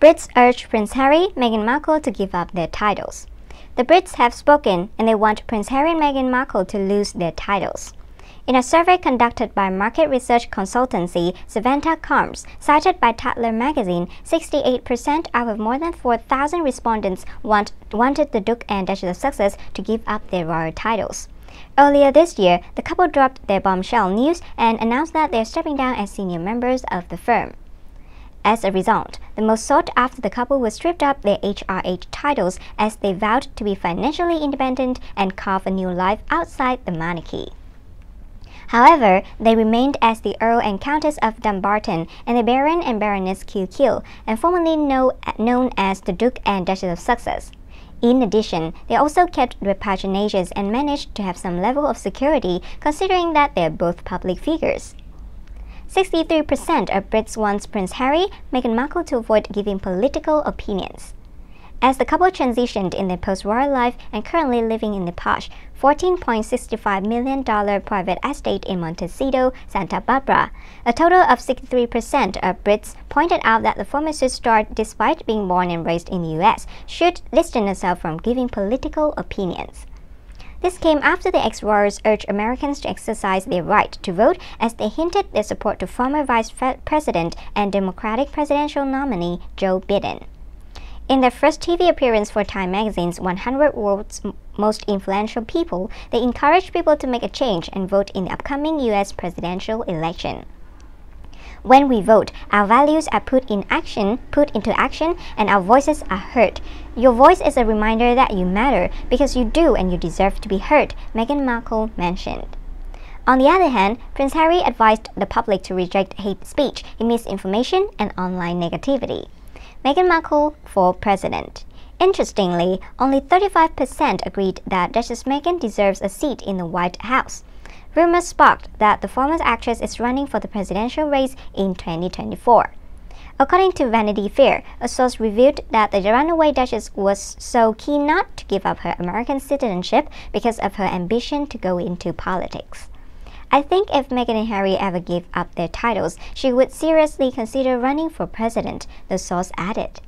Brits urge Prince Harry, Meghan Markle to give up their titles. The Brits have spoken and they want Prince Harry and Meghan Markle to lose their titles. In a survey conducted by market research consultancy Savanta Comps, cited by Tatler magazine, 68% out of more than 4,000 respondents wanted the Duke and Duchess of Sussex to give up their royal titles. Earlier this year, the couple dropped their bombshell news and announced that they are stepping down as senior members of the firm. As a result, the most sought-after couple was stripped of their HRH titles as they vowed to be financially independent and carve a new life outside the monarchy. However, they remained as the Earl and Countess of Dumbarton and the Baron and Baroness QQ, and formerly known as the Duke and Duchess of Sussex. In addition, they also kept their paginations and managed to have some level of security, considering that they are both public figures. 63% of Brits want Prince Harry, Meghan Markle to avoid giving political opinions. As the couple transitioned in their post-royal life and currently living in the posh $14.65 million private estate in Montecito, Santa Barbara, a total of 63% of Brits pointed out that the former superstar, despite being born and raised in the US, should distance herself from giving political opinions. This came after the ex-royals urged Americans to exercise their right to vote as they hinted their support to former Vice President and Democratic presidential nominee Joe Biden. In their first TV appearance for Time magazine's 100 World's Most Influential People, they encouraged people to make a change and vote in the upcoming US presidential election. When we vote, our values are put into action, and our voices are heard. Your voice is a reminder that you matter because you do and you deserve to be heard, Meghan Markle mentioned. On the other hand, Prince Harry advised the public to reject hate speech, misinformation, and online negativity. Meghan Markle for president. Interestingly, only 35% agreed that Duchess Meghan deserves a seat in the White House. Rumors sparked that the former actress is running for the presidential race in 2024. According to Vanity Fair, a source revealed that the runaway Duchess was so keen not to give up her American citizenship because of her ambition to go into politics. I think if Meghan and Harry ever give up their titles, she would seriously consider running for president, the source added.